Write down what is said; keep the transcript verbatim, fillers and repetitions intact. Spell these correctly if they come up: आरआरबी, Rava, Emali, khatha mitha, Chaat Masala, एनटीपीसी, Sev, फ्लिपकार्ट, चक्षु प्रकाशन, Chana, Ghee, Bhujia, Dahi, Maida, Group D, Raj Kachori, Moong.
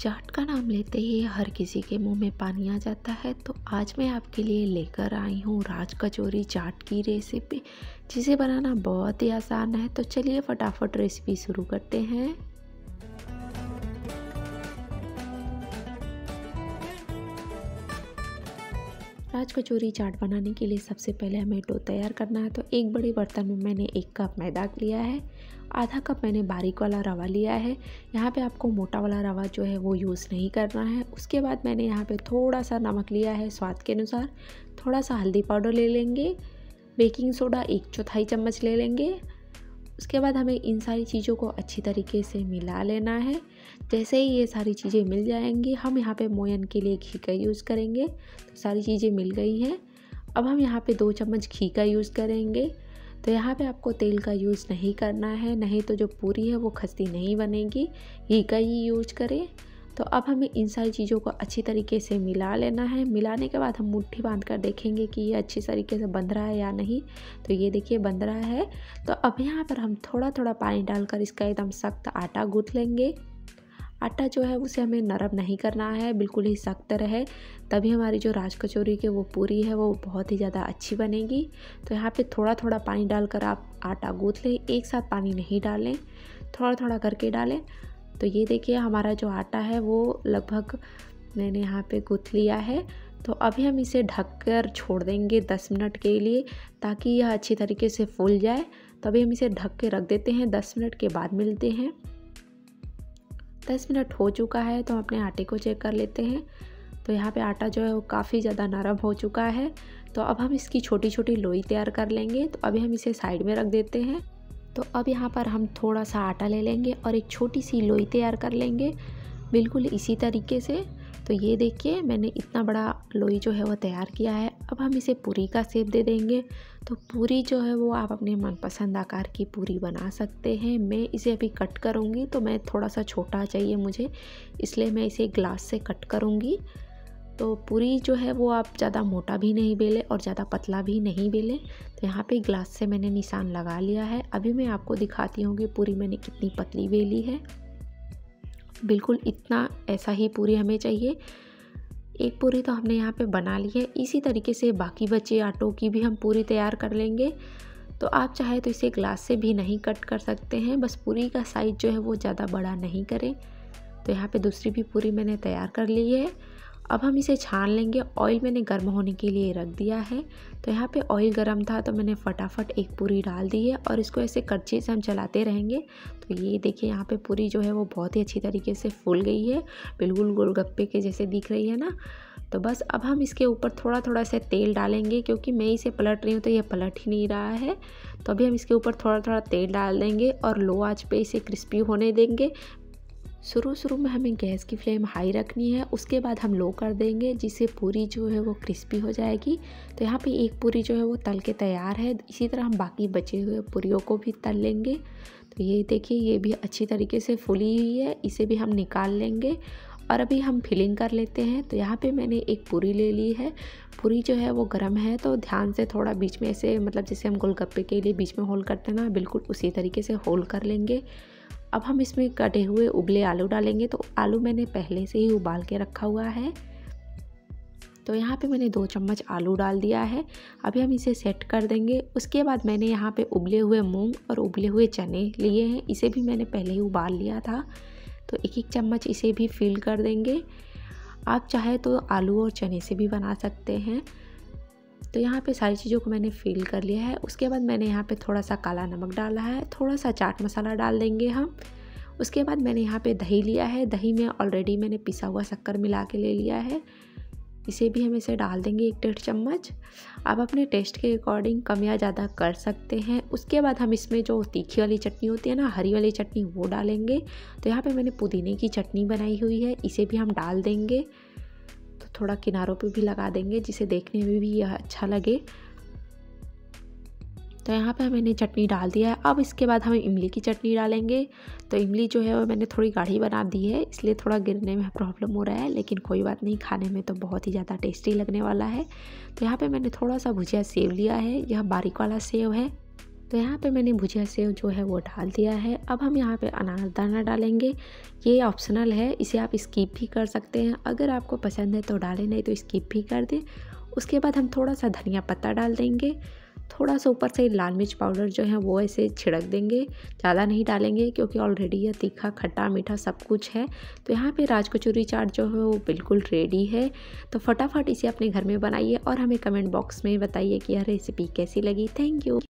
चाट का नाम लेते ही हर किसी के मुंह में पानी आ जाता है। तो आज मैं आपके लिए लेकर आई हूँ राज कचौरी चाट की रेसिपी, जिसे बनाना बहुत ही आसान है। तो चलिए फटाफट रेसिपी शुरू करते हैं। राज कचौरी चाट बनाने के लिए सबसे पहले हमें डो तैयार करना है। तो एक बड़े बर्तन में मैंने एक कप मैदा लिया है, आधा कप मैंने बारीक वाला रवा लिया है। यहाँ पे आपको मोटा वाला रवा जो है वो यूज़ नहीं करना है। उसके बाद मैंने यहाँ पे थोड़ा सा नमक लिया है स्वाद के अनुसार, थोड़ा सा हल्दी पाउडर ले लेंगे, बेकिंग सोडा एक चौथाई चम्मच ले लेंगे। उसके बाद हमें इन सारी चीज़ों को अच्छी तरीके से मिला लेना है। जैसे ही ये सारी चीज़ें मिल जाएंगी, हम यहाँ पे मोयन के लिए घी का यूज़ करेंगे। तो सारी चीज़ें मिल गई हैं। अब हम यहाँ पे दो चम्मच घी का यूज़ करेंगे। तो यहाँ पे आपको तेल का यूज़ नहीं करना है, नहीं तो जो पूरी है वो खस्ती नहीं बनेगी। घी का ही यूज करें। तो अब हमें इन सारी चीज़ों को अच्छी तरीके से मिला लेना है। मिलाने के बाद हम मुट्ठी बांध कर देखेंगे कि ये अच्छी तरीके से बंध रहा है या नहीं। तो ये देखिए बंध रहा है। तो अब यहाँ पर हम थोड़ा थोड़ा पानी डालकर इसका एकदम सख्त आटा गूँथ लेंगे। आटा जो है उसे हमें नरम नहीं करना है, बिल्कुल ही सख्त रहे, तभी हमारी जो राज कचौरी के वो पूरी है वो बहुत ही ज़्यादा अच्छी बनेगी। तो यहाँ पे थोड़ा थोड़ा पानी डालकर आप आटा गूँथ लें, एक साथ पानी नहीं डालें, थोड़ा थोड़ा करके डालें। तो ये देखिए हमारा जो आटा है वो लगभग मैंने यहाँ पे गूँथ लिया है। तो अभी हम इसे ढककर छोड़ देंगे दस मिनट के लिए, ताकि यह अच्छी तरीके से फूल जाए। तो अभी हम इसे ढक के रख देते हैं, दस मिनट के बाद मिलते हैं। दस मिनट हो चुका है, तो अपने आटे को चेक कर लेते हैं। तो यहाँ पे आटा जो है वो काफ़ी ज़्यादा नरम हो चुका है। तो अब हम इसकी छोटी छोटी लोई तैयार कर लेंगे। तो अभी हम इसे साइड में रख देते हैं। तो अब यहाँ पर हम थोड़ा सा आटा ले लेंगे और एक छोटी सी लोई तैयार कर लेंगे, बिल्कुल इसी तरीके से। तो ये देखिए मैंने इतना बड़ा लोई जो है वो तैयार किया है। अब हम इसे पूरी का शेप दे देंगे। तो पूरी जो है वो आप अपने मनपसंद आकार की पूरी बना सकते हैं। मैं इसे अभी कट करूँगी, तो मैं थोड़ा सा छोटा चाहिए मुझे, इसलिए मैं इसे ग्लास से कट करूँगी। तो पूरी जो है वो आप ज़्यादा मोटा भी नहीं बेलें और ज़्यादा पतला भी नहीं बेलें। तो यहाँ पे ग्लास से मैंने निशान लगा लिया है। अभी मैं आपको दिखाती हूँ कि पूरी मैंने कितनी पतली बेली है। बिल्कुल इतना ऐसा ही पूरी हमें चाहिए। एक पूरी तो हमने यहाँ पे बना ली है। इसी तरीके से बाकी बचे आटों की भी हम पूरी तैयार कर लेंगे। तो आप चाहे तो इसे ग्लास से भी नहीं कट कर सकते हैं, बस पूरी का साइज़ जो है वो ज़्यादा बड़ा नहीं करें। तो यहाँ पर दूसरी भी पूरी मैंने तैयार कर ली है। अब हम इसे छान लेंगे। ऑयल मैंने गर्म होने के लिए रख दिया है। तो यहाँ पे ऑयल गर्म था, तो मैंने फटाफट एक पूरी डाल दी है और इसको ऐसे कड़छी से हम चलाते रहेंगे। तो ये देखिए यहाँ पे पूरी जो है वो बहुत ही अच्छी तरीके से फूल गई है, बिल्कुल गोलगप्पे के जैसे दिख रही है ना। तो बस अब हम इसके ऊपर थोड़ा थोड़ा सा तेल डालेंगे, क्योंकि मैं इसे पलट रही हूँ तो ये पलट ही नहीं रहा है। तो अभी हम इसके ऊपर थोड़ा थोड़ा तेल डाल देंगे और लो आँच पर इसे क्रिस्पी होने देंगे। शुरू शुरू में हमें गैस की फ्लेम हाई रखनी है, उसके बाद हम लो कर देंगे, जिससे पूरी जो है वो क्रिस्पी हो जाएगी। तो यहाँ पे एक पूरी जो है वो तल के तैयार है। इसी तरह हम बाकी बचे हुए पूरियों को भी तल लेंगे। तो ये देखिए ये भी अच्छी तरीके से फूली हुई है, इसे भी हम निकाल लेंगे और अभी हम फिलिंग कर लेते हैं। तो यहाँ पे मैंने एक पूरी ले ली है। पूरी जो है वो गर्म है, तो ध्यान से थोड़ा बीच में ऐसे, मतलब जैसे हम गोलगप्पे के लिए बीच में होल करते हैं ना, बिल्कुल उसी तरीके से होल कर लेंगे। अब हम इसमें कटे हुए उबले आलू डालेंगे। तो आलू मैंने पहले से ही उबाल के रखा हुआ है। तो यहाँ पे मैंने दो चम्मच आलू डाल दिया है। अभी हम इसे सेट कर देंगे। उसके बाद मैंने यहाँ पे उबले हुए मूंग और उबले हुए चने लिए हैं, इसे भी मैंने पहले ही उबाल लिया था। तो एक एक चम्मच इसे भी फिल कर देंगे। आप चाहे तो आलू और चने से भी बना सकते हैं। तो यहाँ पे सारी चीज़ों को मैंने फिल कर लिया है। उसके बाद मैंने यहाँ पे थोड़ा सा काला नमक डाला है, थोड़ा सा चाट मसाला डाल देंगे हम। उसके बाद मैंने यहाँ पे दही लिया है। दही में ऑलरेडी मैंने पिसा हुआ शक्कर मिला के ले लिया है, इसे भी हम इसे डाल देंगे एक डेढ़ चम्मच। आप अपने टेस्ट के अकॉर्डिंग कम या ज़्यादा कर सकते हैं। उसके बाद हम इसमें जो तीखी वाली चटनी होती है ना, हरी वाली चटनी, वो डालेंगे। तो यहाँ पर मैंने पुदीने की चटनी बनाई हुई है, इसे भी हम डाल देंगे। थोड़ा किनारों पे भी लगा देंगे, जिसे देखने में भी यह अच्छा लगे। तो यहाँ पे मैंने चटनी डाल दिया है। अब इसके बाद हम इमली की चटनी डालेंगे। तो इमली जो है वो मैंने थोड़ी गाढ़ी बना दी है, इसलिए थोड़ा गिरने में प्रॉब्लम हो रहा है, लेकिन कोई बात नहीं, खाने में तो बहुत ही ज़्यादा टेस्टी लगने वाला है। तो यहाँ पे मैंने थोड़ा सा भुजिया सेव लिया है, यह बारीक वाला सेव है। तो यहाँ पे मैंने भुजिया सेव जो है वो डाल दिया है। अब हम यहाँ पे अनारदाना डालेंगे, ये ऑप्शनल है, इसे आप स्किप भी कर सकते हैं, अगर आपको पसंद है तो डालें, नहीं तो स्किप भी कर दें। उसके बाद हम थोड़ा सा धनिया पत्ता डाल देंगे, थोड़ा सा ऊपर से लाल मिर्च पाउडर जो है वो ऐसे छिड़क देंगे, ज़्यादा नहीं डालेंगे क्योंकि ऑलरेडी यह तीखा खट्टा मीठा सब कुछ है। तो यहाँ पे राज कचौरी चाट जो है वो बिल्कुल रेडी है। तो फटाफट इसे अपने घर में बनाइए और हमें कमेंट बॉक्स में बताइए कि यह रेसिपी कैसी लगी। Thank you.